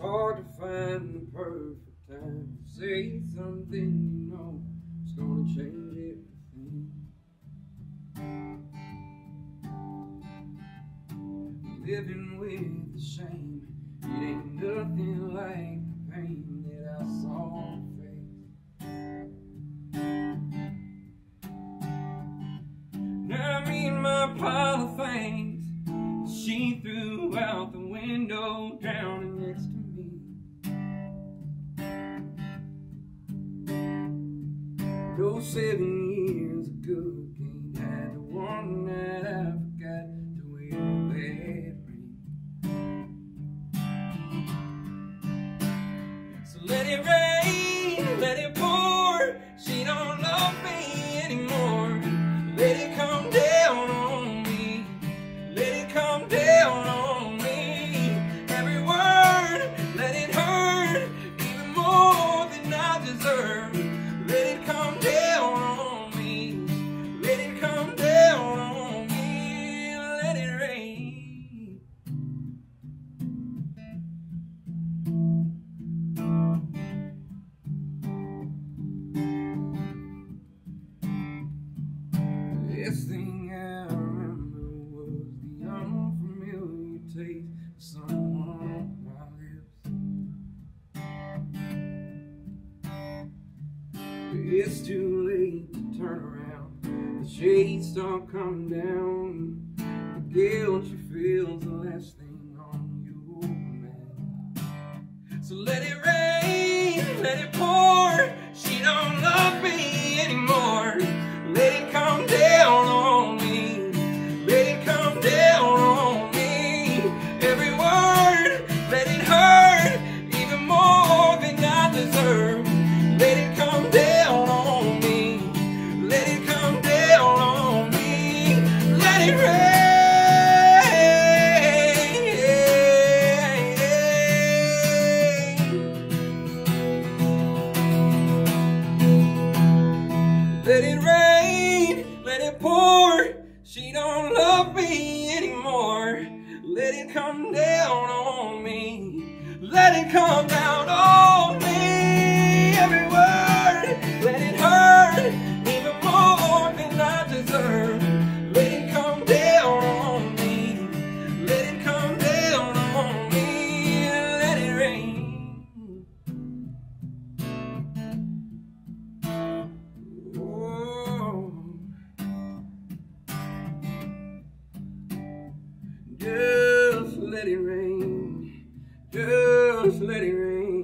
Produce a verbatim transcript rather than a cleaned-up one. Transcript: It's hard to find the perfect time to say something you know it's gonna change everything. Living with the shame, it ain't nothing like the pain that I saw on face. Now I'm in my pile of things she threw out the window down next to me. Though seven years ago came down to one night, I forgot to wear a bad ring. So let it rain, let it pour. She don't love me anymore. Let it come down on this thing. I remember was the unfamiliar taste of someone on my lips. It's too late to turn around, the shades start coming down, the guilt you feel's the last thing on your mind. So let it rain, let it pour, she don't love me anymore. Let it come down on me, let it come down on me. Every word, let it hurt even more than I deserve. Let it come down on me, let it come down on me. Let it rain, let it rain, let it pour, she don't love me anymore. Let it come down on me, let it come down on me. Every word, let it hurt even more than I deserve. Let it come down on me, let it come down on me. Let it rain. Whoa. Just let it rain, just let it rain.